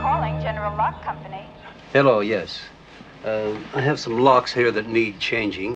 Calling General Lock Company. Hello, yes. I have some locks here that need changing.